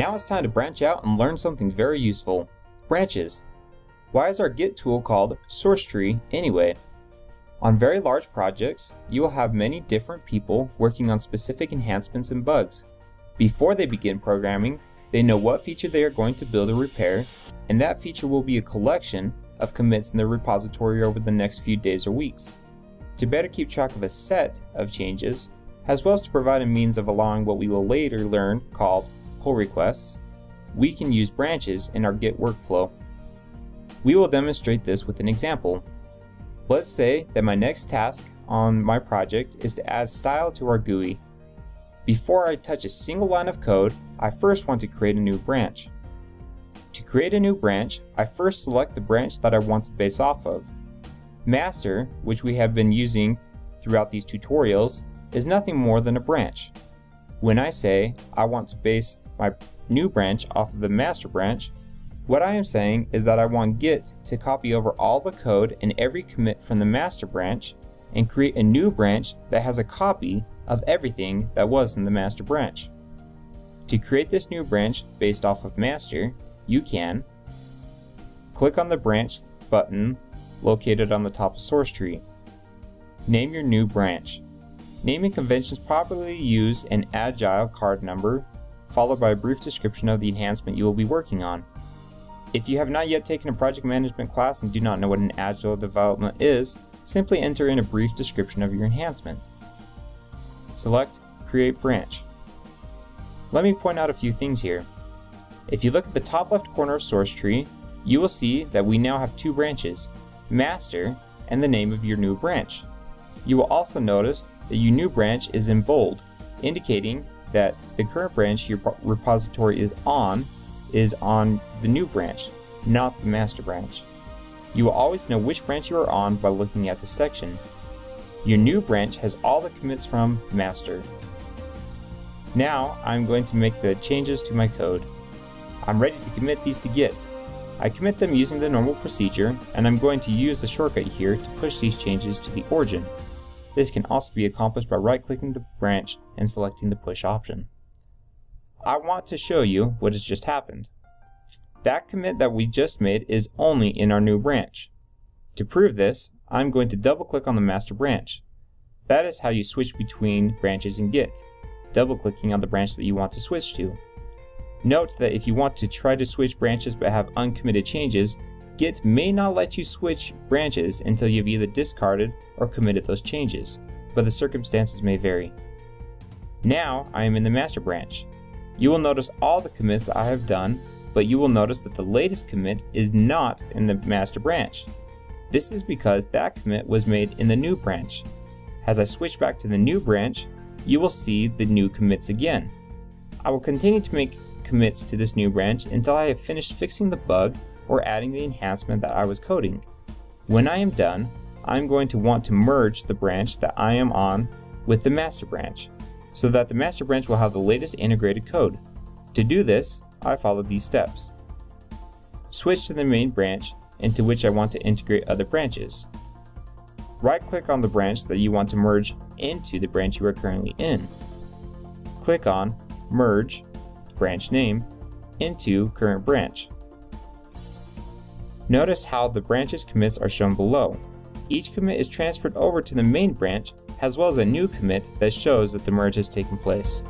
Now it's time to branch out and learn something very useful, branches. Why is our Git tool called SourceTree anyway? On very large projects, you will have many different people working on specific enhancements and bugs. Before they begin programming, they know what feature they are going to build or repair, and that feature will be a collection of commits in their repository over the next few days or weeks. To better keep track of a set of changes, as well as to provide a means of allowing what we will later learn called pull requests, we can use branches in our Git workflow. We will demonstrate this with an example. Let's say that my next task on my project is to add style to our GUI. Before I touch a single line of code, I first want to create a new branch. To create a new branch, I first select the branch that I want to base off of. Master, which we have been using throughout these tutorials, is nothing more than a branch. When I say I want to base my new branch off of the master branch, what I am saying is that I want Git to copy over all the code and every commit from the master branch and create a new branch that has a copy of everything that was in the master branch. To create this new branch based off of master, you can click on the branch button located on the top of SourceTree. Name your new branch. Naming conventions properly use an agile card number followed by a brief description of the enhancement you will be working on. If you have not yet taken a project management class and do not know what an agile development is, simply enter in a brief description of your enhancement. Select Create Branch. Let me point out a few things here. If you look at the top left corner of SourceTree, you will see that we now have two branches, Master and the name of your new branch. You will also notice that your new branch is in bold, indicating that the current branch your repository is on the new branch, not the master branch. You will always know which branch you are on by looking at this section. Your new branch has all the commits from master. Now I'm going to make the changes to my code. I'm ready to commit these to Git. I commit them using the normal procedure, and I'm going to use the shortcut here to push these changes to the origin. This can also be accomplished by right-clicking the branch and selecting the push option. I want to show you what has just happened. That commit that we just made is only in our new branch. To prove this, I'm going to double-click on the master branch. That is how you switch between branches in Git, double-clicking on the branch that you want to switch to. Note that if you want to try to switch branches but have uncommitted changes, Git may not let you switch branches until you've either discarded or committed those changes, but the circumstances may vary. Now I am in the master branch. You will notice all the commits that I have done, but you will notice that the latest commit is not in the master branch. This is because that commit was made in the new branch. As I switch back to the new branch, you will see the new commits again. I will continue to make commits to this new branch until I have finished fixing the bug or adding the enhancement that I was coding. When I am done, I am going to want to merge the branch that I am on with the master branch, so that the master branch will have the latest integrated code. To do this, I follow these steps. Switch to the main branch into which I want to integrate other branches. Right-click on the branch that you want to merge into the branch you are currently in. Click on Merge Branch Name into Current Branch. Notice how the branch's commits are shown below. Each commit is transferred over to the main branch, as well as a new commit that shows that the merge has taken place.